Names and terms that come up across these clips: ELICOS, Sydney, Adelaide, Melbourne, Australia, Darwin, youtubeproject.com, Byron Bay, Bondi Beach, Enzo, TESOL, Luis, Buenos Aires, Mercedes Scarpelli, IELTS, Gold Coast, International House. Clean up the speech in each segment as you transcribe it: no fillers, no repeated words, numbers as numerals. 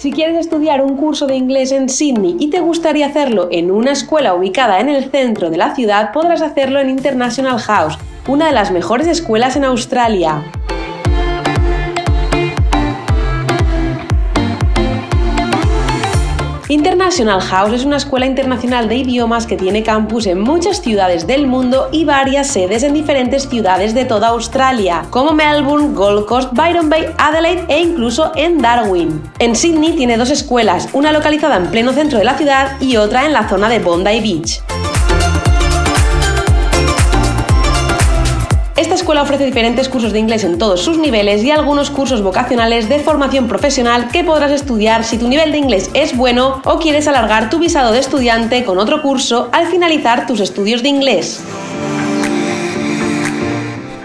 Si quieres estudiar un curso de inglés en Sydney y te gustaría hacerlo en una escuela ubicada en el centro de la ciudad, podrás hacerlo en International House, una de las mejores escuelas en Australia. International House es una escuela internacional de idiomas que tiene campus en muchas ciudades del mundo y varias sedes en diferentes ciudades de toda Australia, como Melbourne, Gold Coast, Byron Bay, Adelaide e incluso en Darwin. En Sydney tiene dos escuelas, una localizada en pleno centro de la ciudad y otra en la zona de Bondi Beach. Esta escuela ofrece diferentes cursos de inglés en todos sus niveles y algunos cursos vocacionales de formación profesional que podrás estudiar si tu nivel de inglés es bueno o quieres alargar tu visado de estudiante con otro curso al finalizar tus estudios de inglés.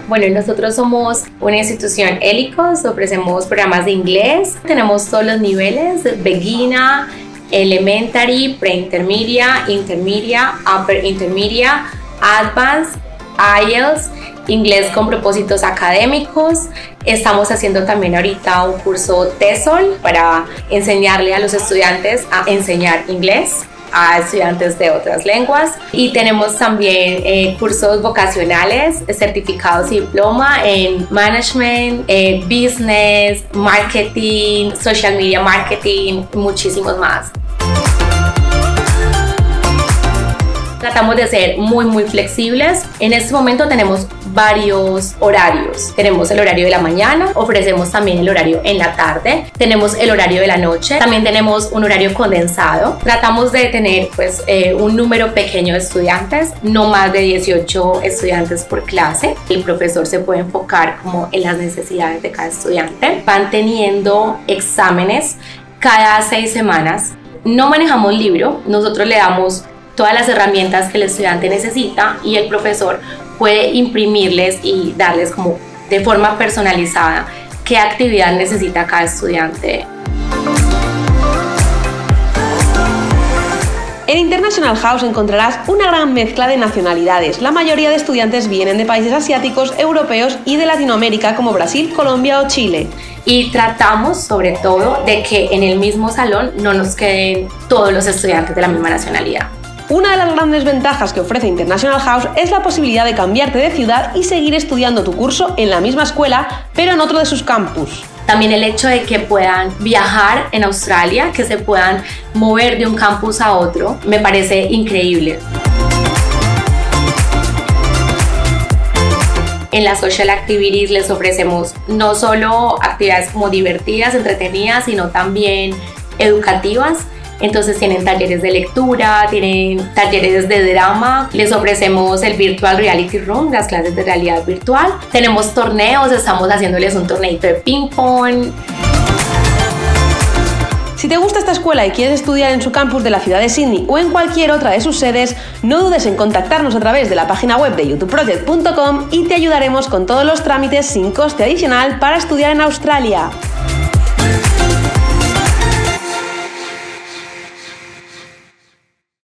Bueno, nosotros somos una institución ELICOS, ofrecemos programas de inglés, tenemos todos los niveles, beginner, elementary, pre-intermedia, intermedia, upper intermedia, advanced, IELTS, inglés con propósitos académicos. Estamos haciendo también ahorita un curso TESOL para enseñarle a los estudiantes a enseñar inglés a estudiantes de otras lenguas, y tenemos también cursos vocacionales, certificados y diploma en management, business, marketing, social media marketing, muchísimos más. Tratamos de ser muy flexibles. En este momento tenemos varios horarios. Tenemos el horario de la mañana, ofrecemos también el horario en la tarde, tenemos el horario de la noche, también tenemos un horario condensado. Tratamos de tener pues un número pequeño de estudiantes, no más de 18 estudiantes por clase. El profesor se puede enfocar como en las necesidades de cada estudiante. Van teniendo exámenes cada 6 semanas. No manejamos libro, nosotros le damos todas las herramientas que el estudiante necesita y el profesor puede imprimirles y darles como de forma personalizada qué actividad necesita cada estudiante. En International House encontrarás una gran mezcla de nacionalidades. La mayoría de estudiantes vienen de países asiáticos, europeos y de Latinoamérica como Brasil, Colombia o Chile. Y tratamos sobre todo de que en el mismo salón no nos queden todos los estudiantes de la misma nacionalidad. Una de las grandes ventajas que ofrece International House es la posibilidad de cambiarte de ciudad y seguir estudiando tu curso en la misma escuela, pero en otro de sus campus. También el hecho de que puedan viajar en Australia, que se puedan mover de un campus a otro, me parece increíble. En las social activities les ofrecemos no solo actividades como divertidas, entretenidas, sino también educativas. Entonces tienen talleres de lectura, tienen talleres de drama, les ofrecemos el Virtual Reality Room, las clases de realidad virtual. Tenemos torneos, estamos haciéndoles un torneito de ping-pong. Si te gusta esta escuela y quieres estudiar en su campus de la ciudad de Sydney o en cualquier otra de sus sedes, no dudes en contactarnos a través de la página web de youtubeproject.com y te ayudaremos con todos los trámites sin coste adicional para estudiar en Australia.